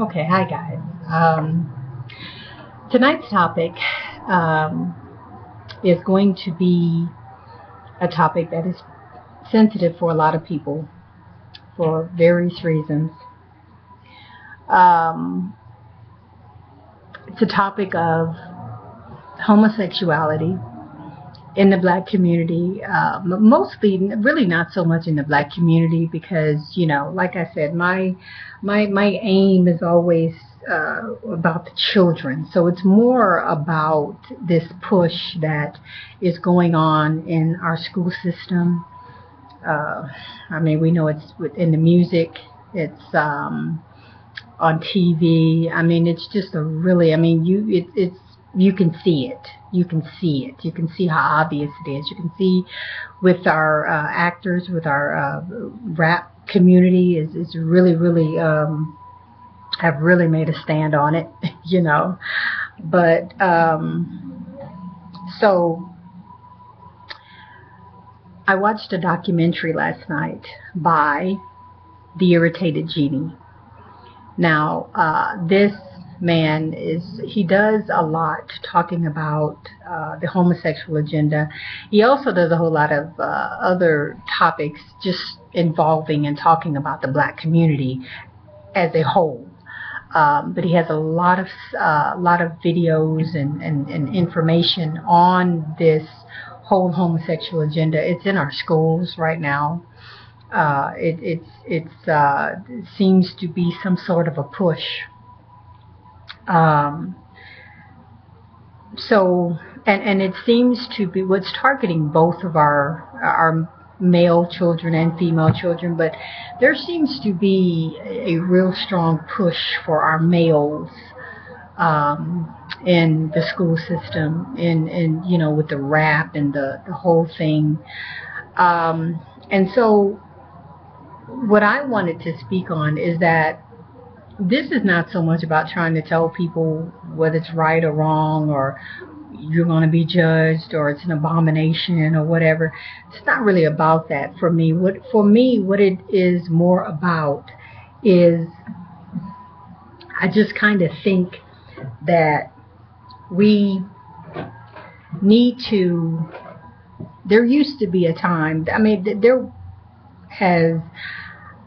Okay, hi guys. Tonight's topic is going to be a topic that is sensitive for a lot of people for various reasons. It's a topic of homosexuality in the black community, mostly, really not so much in the black community because, you know, like I said, my aim is always about the children. So it's more about this push that is going on in our school system. I mean, we know it's in the music, it's on TV. I mean, it's just a really, I mean, you can see it. You can see it. You can see how obvious it is. You can see with our actors, with our rap community, is really, really have really made a stand on it, you know. But so I watched a documentary last night by the Irritated Genie. Now this man he does a lot talking about the homosexual agenda. He also does a whole lot of other topics just involving and talking about the black community as a whole. But he has a lot of videos and information on this whole homosexual agenda. It's in our schools right now. It seems to be some sort of a push. So it seems to be what's targeting both of our male children and female children, but there seems to be a real strong push for our males in the school system, and you know, with the rap and the whole thing. And so what I wanted to speak on is that this is not so much about trying to tell people whether it's right or wrong, or you're going to be judged, or it's an abomination, or whatever. It's not really about that for me. What it is more about is I just kind of think that we need to. There used to be a time. I mean, there has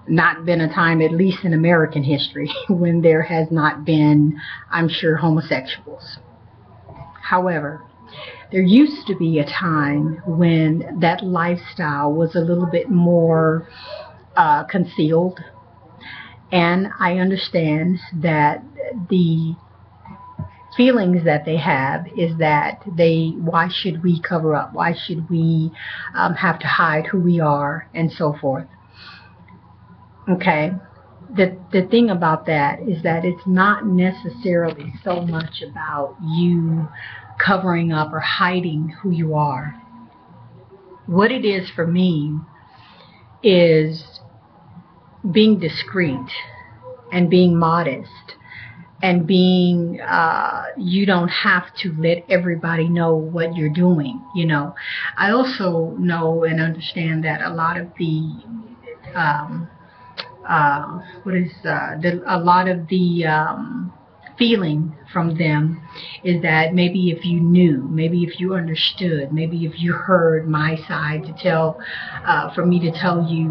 not been a time, at least in American history, when there has not been, I'm sure, homosexuals. However, there used to be a time when that lifestyle was a little bit more concealed. And I understand that the feelings that they have is that why should we cover up? Why should we have to hide who we are and so forth? Okay, the thing about that is that it's not necessarily so much about you covering up or hiding who you are. What it is for me is being discreet and being modest and being, you don't have to let everybody know what you're doing, you know. I also know and understand that a lot of the feeling from them is that maybe if you knew, maybe if you understood, maybe if you heard my side to tell, for me to tell you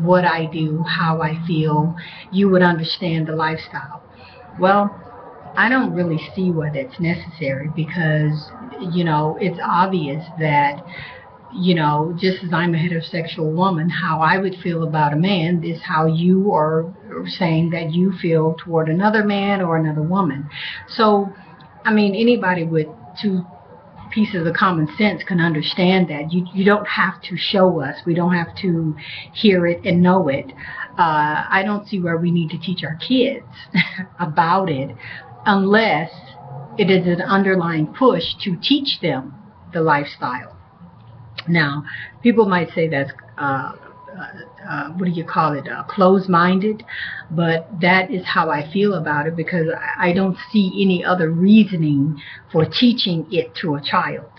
what I do, how I feel, you would understand the lifestyle. Well, I don't really see why that's necessary because, you know, it's obvious that, you know, just as I'm a heterosexual woman, how I would feel about a man is how you are saying that you feel toward another man or another woman. So, I mean, anybody with two pieces of common sense can understand that. You don't have to show us. We don't have to hear it and know it. I don't see where we need to teach our kids about it unless it is an underlying push to teach them the lifestyle. Now, people might say that's, what do you call it, closed-minded, but that is how I feel about it because I don't see any other reasoning for teaching it to a child.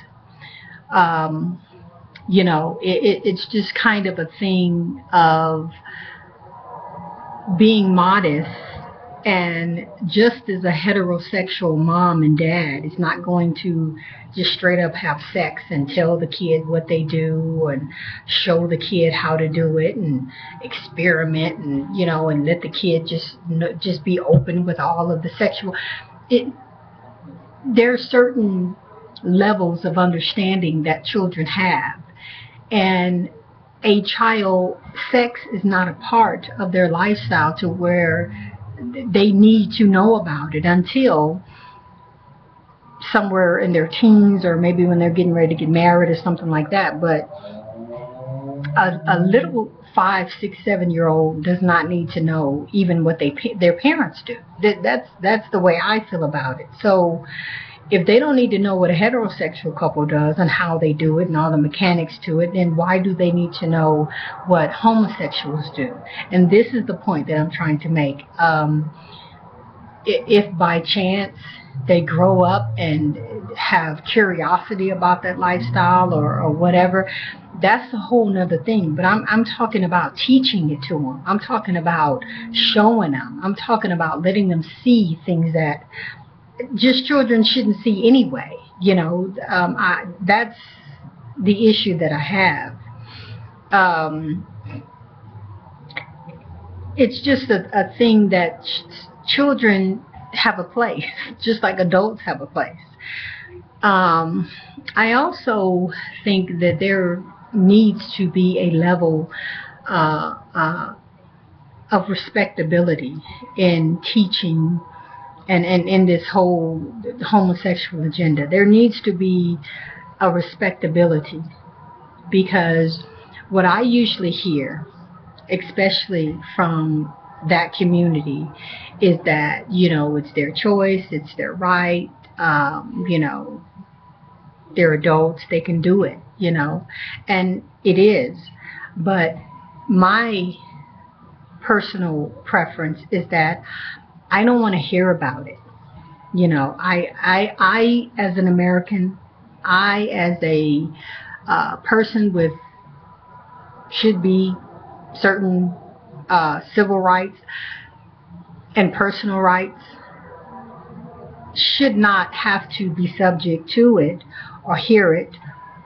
You know, it's just kind of a thing of being modest And just as a heterosexual mom and dad is not going to just straight up have sex and tell the kid what they do and show the kid how to do it and experiment and, you know, and let the kid just be open with all of the sexual. There are certain levels of understanding that children have. And a child, sex is not a part of their lifestyle to where they need to know about it until somewhere in their teens or maybe when they're getting ready to get married or something like that. But a little 5, 6, 7-year-old does not need to know even what their parents do. That's the way I feel about it. So if they don't need to know what a heterosexual couple does and how they do it and all the mechanics to it, then why do they need to know what homosexuals do? And this is the point that I'm trying to make. If by chance they grow up and have curiosity about that lifestyle or whatever, that's a whole nother thing. But I'm talking about teaching it to them. I'm talking about showing them. I'm talking about letting them see things that just children shouldn't see anyway, you know. That's the issue that I have. It's just a thing that children have a place, just like adults have a place. I also think that there needs to be a level of respectability in teaching. And in this whole homosexual agenda, there needs to be a respectability, because what I usually hear, especially from that community, is that, you know, it's their choice, it's their right, you know, they're adults, they can do it, you know, and it is. But my personal preference is that I don't want to hear about it. You know, I as an American, I as a person with should be certain civil rights and personal rights, should not have to be subject to it or hear it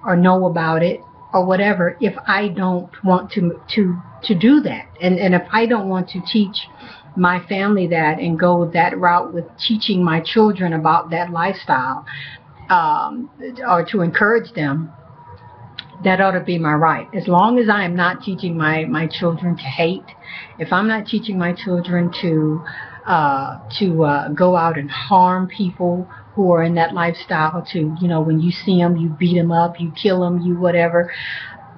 or know about it or whatever if I don't want to do that. And if I don't want to teach my family that and go that route with teaching my children about that lifestyle, or to encourage them, that ought to be my right. As long as I am not teaching my children to hate, if I'm not teaching my children to go out and harm people who are in that lifestyle, to, you know, when you see them, you beat them up, you kill them, you whatever.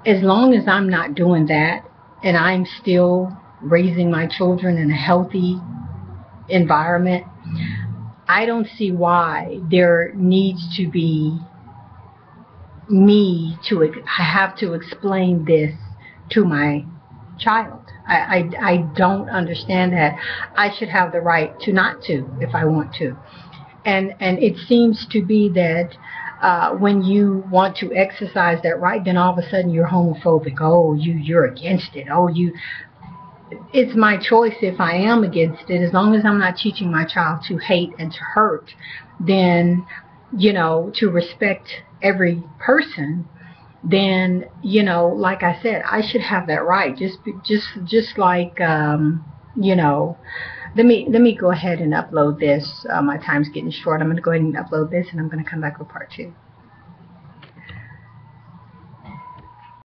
As long as I'm not doing that and I'm still raising my children in a healthy environment, I don't see why there needs to be me to have to explain this to my child. I don't understand that. I should have the right to not to if I want to. And it seems to be that when you want to exercise that right, then all of a sudden you're homophobic. Oh, you're against it. Oh, you... It's my choice if I am against it. As long as I'm not teaching my child to hate and to hurt, then, you know, to respect every person, then, you know, like I said, I should have that right. Just like, you know, let me go ahead and upload this. My time's getting short. I'm going to go ahead and upload this, and I'm going to come back with part 2.